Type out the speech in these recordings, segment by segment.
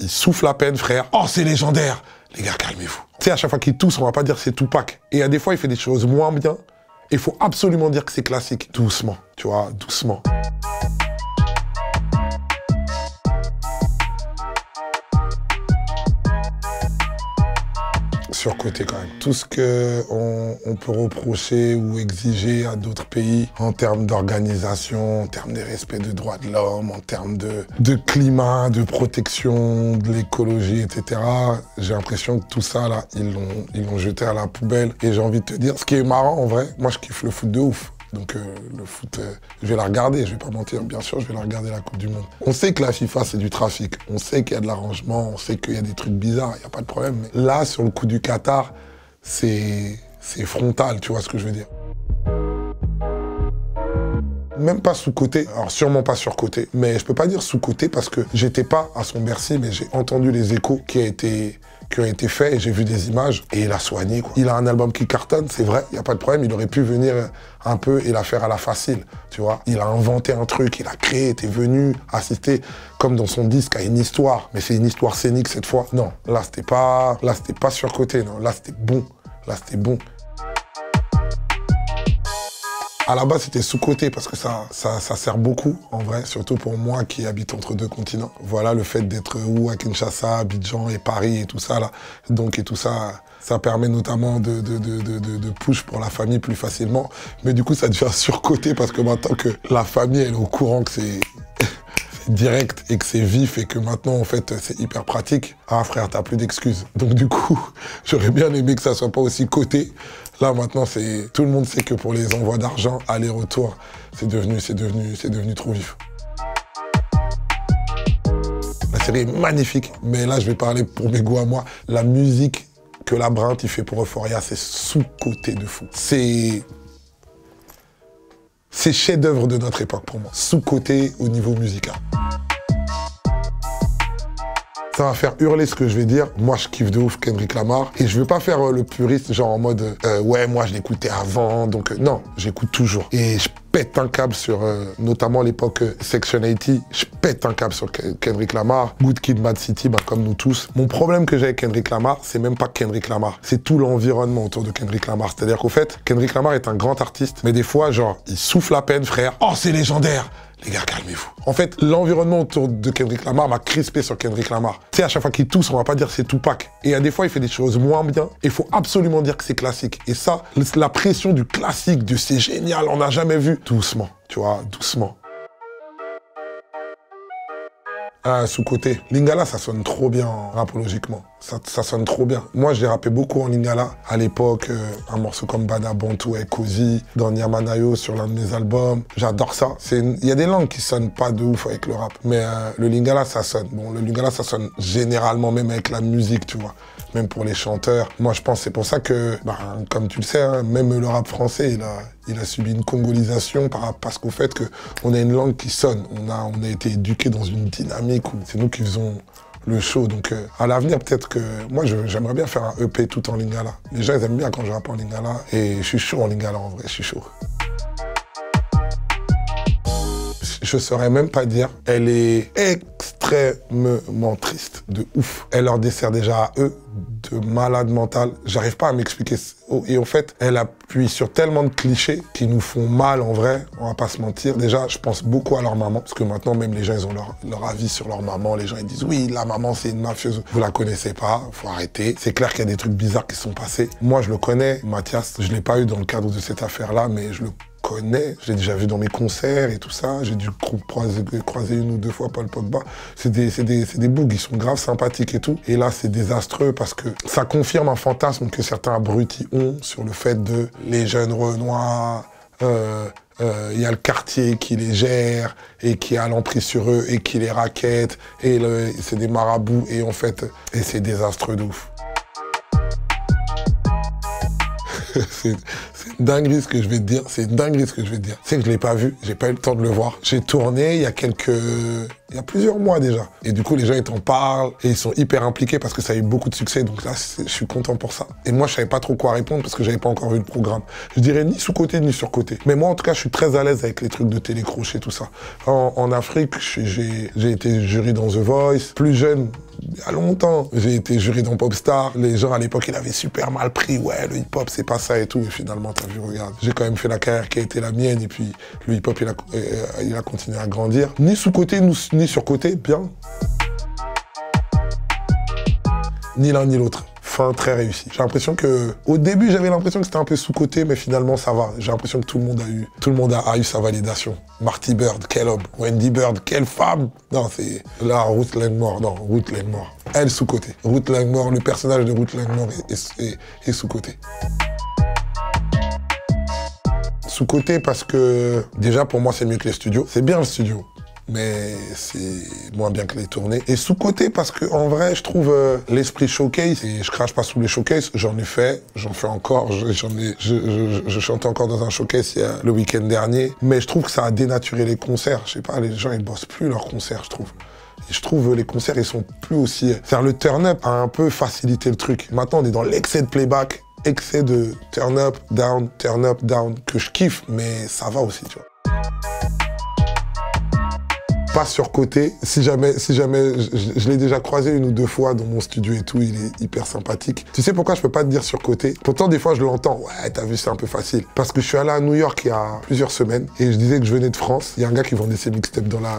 il souffle à peine, frère. Oh, c'est légendaire. Les gars, calmez-vous. Tu sais, à chaque fois qu'il tousse, on va pas dire c'est Tupac. Et à des fois, il fait des choses moins bien. Il faut absolument dire que c'est classique. Doucement, tu vois, doucement. Surcoté quand même. Tout ce qu'on peut reprocher ou exiger à d'autres pays en termes d'organisation, en termes de respect des droits de l'homme, en termes de climat, de protection, de l'écologie, etc. J'ai l'impression que tout ça, là, ils l'ont jeté à la poubelle. Et j'ai envie de te dire, ce qui est marrant en vrai, moi je kiffe le foot de ouf. Donc le foot, je vais la regarder, je vais pas mentir, bien sûr, je vais la regarder la Coupe du Monde. On sait que la FIFA, c'est du trafic, on sait qu'il y a de l'arrangement, on sait qu'il y a des trucs bizarres, il n'y a pas de problème. Mais là, sur le coup du Qatar, c'est frontal, tu vois ce que je veux dire. Même pas sous-côté, alors sûrement pas sur-côté, mais je peux pas dire sous-côté parce que j'étais pas à son Bercy, mais j'ai entendu les échos qui ont été faits et j'ai vu des images et il a soigné, quoi. Il a un album qui cartonne, c'est vrai, il n'y a pas de problème, il aurait pu venir un peu et la faire à la facile, tu vois. Il a inventé un truc, il a créé, était venu assister, comme dans son disque, à une histoire, mais c'est une histoire scénique cette fois. Non, là c'était pas sur-côté, non, là c'était bon, À la base, c'était sous-côté parce que ça sert beaucoup, en vrai, surtout pour moi qui habite entre deux continents. Voilà, le fait d'être à Kinshasa, Abidjan et Paris et tout ça, là. Donc, et tout ça, ça permet notamment de push pour la famille plus facilement. Mais du coup, ça devient sur-côté parce que maintenant que la famille, elle est au courant que c'est direct et que c'est vif et que maintenant, en fait, c'est hyper pratique. Ah, frère, t'as plus d'excuses. Donc, du coup, j'aurais bien aimé que ça soit pas aussi côté. Là, maintenant, tout le monde sait que pour les envois d'argent, aller-retour, c'est devenu trop vif. La série est magnifique, mais là, je vais parler pour mes goûts à moi. La musique que Labrinth fait pour Euphoria, c'est sous-côté de fou. C'est chef-d'œuvre de notre époque pour moi. Sous-côté au niveau musical. Ça va faire hurler ce que je vais dire. Moi, je kiffe de ouf Kendrick Lamar. Et je veux pas faire le puriste, genre en mode ouais, moi, je l'écoutais avant, donc non, j'écoute toujours. Et je pète un câble sur, notamment l'époque Section 80, je pète un câble sur Kendrick Lamar. Good Kid, Mad City, bah, comme nous tous. Mon problème que j'ai avec Kendrick Lamar, c'est même pas Kendrick Lamar. C'est tout l'environnement autour de Kendrick Lamar. C'est-à-dire qu'au fait, Kendrick Lamar est un grand artiste, mais des fois, genre, il souffle à peine, frère. Oh, c'est légendaire! Les gars, calmez-vous. En fait, l'environnement autour de Kendrick Lamar m'a crispé sur Kendrick Lamar. Tu sais, à chaque fois qu'il tousse, on va pas dire c'est Tupac. Et à des fois, il fait des choses moins bien. Il faut absolument dire que c'est classique. Et ça, la pression du classique, du c'est génial, on n'a jamais vu. Doucement, tu vois, doucement. Ah, sous-côté. Lingala, ça sonne trop bien rapologiquement. Ça sonne trop bien. Moi, j'ai rappé beaucoup en Lingala. À l'époque, un morceau comme Bada Bantu et Cozy, dans Yamanayo, sur l'un de mes albums. J'adore ça. Il y a des langues qui sonnent pas de ouf avec le rap. Mais le Lingala, ça sonne. Bon, le Lingala, ça sonne généralement, même avec la musique, tu vois. Même pour les chanteurs. Moi, je pense c'est pour ça que, ben, comme tu le sais, hein, même le rap français, il a subi une congolisation parce qu'au fait qu'on a une langue qui sonne. On a été éduqués dans une dynamique où c'est nous qui faisons le show. Donc à l'avenir, peut-être que moi, j'aimerais bien faire un EP tout en Lingala. Les gens, ils aiment bien quand je rappe en Lingala. Et je suis chaud en Lingala, en vrai, je suis chaud. Je saurais même pas dire. Elle est extrêmement triste, de ouf. Elle leur dessert déjà à eux de malade mental. J'arrive pas à m'expliquer. Et en fait, elle appuie sur tellement de clichés qui nous font mal en vrai, on va pas se mentir. Déjà, je pense beaucoup à leur maman, parce que maintenant, même les gens, ils ont leur avis sur leur maman. Les gens, ils disent, oui, la maman, c'est une mafieuse. Vous la connaissez pas, faut arrêter. C'est clair qu'il y a des trucs bizarres qui sont passés. Moi, je le connais, Mathias. Je l'ai pas eu dans le cadre de cette affaire-là, mais je le connais, je l'ai déjà vu dans mes concerts et tout ça, j'ai dû croiser une ou deux fois Paul Pogba. C'est des bougs, ils sont graves, sympathiques et tout. Et là, c'est désastreux parce que ça confirme un fantasme que certains abrutis ont sur le fait de les jeunes renois, il y a le quartier qui les gère et qui a l'emprise sur eux et qui les raquette, et c'est des marabouts et en fait, et c'est désastreux de ouf. C'est dingue ce que je vais te dire, c'est dingue ce que je vais te dire. C'est que je l'ai pas vu, j'ai pas eu le temps de le voir. J'ai tourné il y a quelques il y a plusieurs mois déjà. Et du coup, les gens, ils t'en parlent et ils sont hyper impliqués parce que ça a eu beaucoup de succès. Donc là, je suis content pour ça. Et moi, je savais pas trop quoi répondre parce que j'avais pas encore vu le programme. Je dirais ni sous-côté ni sur-côté. Mais moi, en tout cas, je suis très à l'aise avec les trucs de télécrochet, tout ça. En Afrique, j'ai été jury dans The Voice. Plus jeune, il y a longtemps, j'ai été jury dans Popstar. Les gens, à l'époque, ils avaient super mal pris. Ouais, le hip-hop, c'est pas ça et tout. Et finalement, t'as vu, regarde, j'ai quand même fait la carrière qui a été la mienne. Et puis, le hip-hop, il a continué à grandir. Ni sous-côté, ni sur-côté, bien. Ni l'un ni l'autre. Fin très réussie. J'ai l'impression que, au début, j'avais l'impression que c'était un peu sous-côté, mais finalement, ça va. J'ai l'impression que tout le monde a eu sa validation. Marty Byrd, quel homme. Wendy Byrd, quelle femme. Non, c'est là, Ruth Langmore. Non, Ruth Langmore. Elle, sous-côté. Ruth Langmore, le personnage de Ruth Langmore est sous-côté. Sous-côté parce que, déjà, pour moi, c'est mieux que les studios. C'est bien le studio, mais c'est moins bien que les tournées. Et sous-côté parce que en vrai, je trouve l'esprit showcase, et je crache pas sous les showcases, j'en ai fait, j'en fais encore, je chante encore dans un showcase le week-end dernier, mais je trouve que ça a dénaturé les concerts. Je sais pas, les gens, ils bossent plus leurs concerts, je trouve. Et je trouve les concerts, ils sont plus aussi... Faire le turn-up a un peu facilité le truc. Maintenant, on est dans l'excès de playback, excès de turn-up, down, que je kiffe, mais ça va aussi, tu vois. Pas surcoté. Si jamais je l'ai déjà croisé une ou deux fois dans mon studio et tout, il est hyper sympathique. Tu sais pourquoi je peux pas te dire surcoté? Pourtant, des fois, je l'entends. Ouais, t'as vu, c'est un peu facile. Parce que je suis allé à New York il y a plusieurs semaines et je disais que je venais de France. Il y a un gars qui vendait ses mixtapes dans la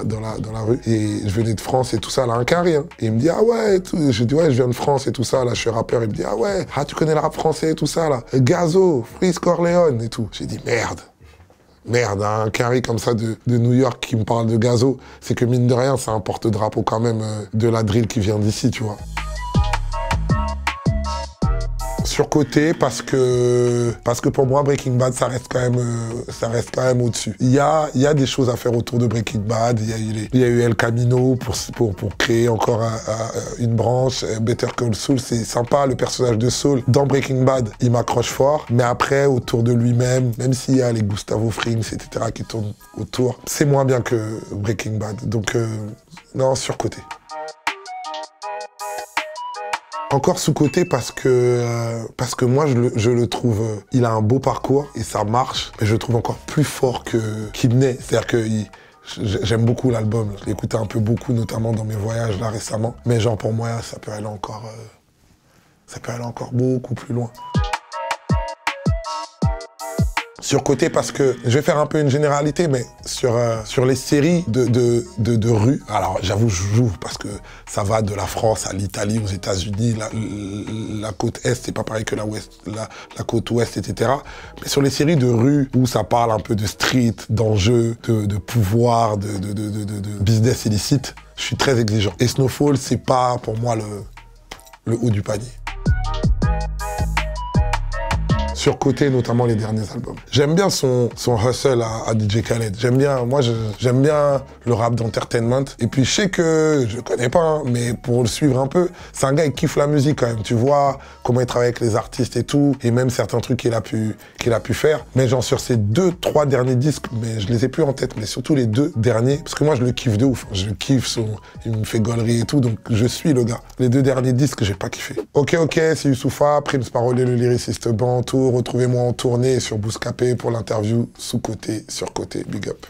rue et je venais de France et tout ça, là, un carré. Hein. Et il me dit, ah ouais, et tout. Je dis, ouais, je viens de France et tout ça, là, je suis rappeur. Il me dit, ah ouais, ah, tu connais le rap français et tout ça, là. Gazo, Frisk Orléon et tout. J'ai dit, merde. Merde, un carré comme ça de New York qui me parle de gazo, c'est que mine de rien, c'est un porte-drapeau quand même de la drill qui vient d'ici, tu vois. Surcoté parce que pour moi, Breaking Bad, ça reste quand même au-dessus. Il y a des choses à faire autour de Breaking Bad. Il y a eu El Camino pour créer encore une branche. Better Call Saul, c'est sympa. Le personnage de Saul dans Breaking Bad, il m'accroche fort. Mais après, autour de lui-même, même s'il y a les Gustavo Fring, etc. qui tournent autour, c'est moins bien que Breaking Bad. Donc, non, surcoté. Encore sous-côté parce que moi, je le trouve... il a un beau parcours et ça marche. Mais je le trouve encore plus fort qu'il n'est. C'est-à-dire que j'aime beaucoup l'album. Je l'écoutais un peu beaucoup, notamment dans mes voyages là récemment. Mais genre pour moi, ça peut aller encore beaucoup plus loin. Surcoté parce que, je vais faire un peu une généralité, mais sur les séries de rue, alors j'avoue, je joue parce que ça va de la France à l'Italie, aux États-Unis, la côte Est, c'est pas pareil que la côte Ouest, etc. Mais sur les séries de rue, où ça parle un peu de street, d'enjeux, de pouvoir, de business illicite, je suis très exigeant. Et Snowfall, c'est pas pour moi le haut du panier. Surcoté, notamment les derniers albums. J'aime bien son hustle à DJ Khaled. J'aime bien le rap d'entertainment. Et puis je sais que, je connais pas, hein, mais pour le suivre un peu, c'est un gars qui kiffe la musique quand même. Tu vois comment il travaille avec les artistes et tout, et même certains trucs qu'il a pu faire. Mais genre sur ces deux, trois derniers disques, mais je les ai plus en tête, mais surtout les deux derniers, parce que moi je le kiffe de ouf. Je kiffe il me fait gaulerie et tout, donc je suis le gars. Les deux derniers disques, j'ai pas kiffé. Ok, c'est Youssoupha, Prims, Parolet, le lyriciste Bantu. Retrouvez-moi en tournée sur Bouscapé pour l'interview sous-côté, sur-côté, big up.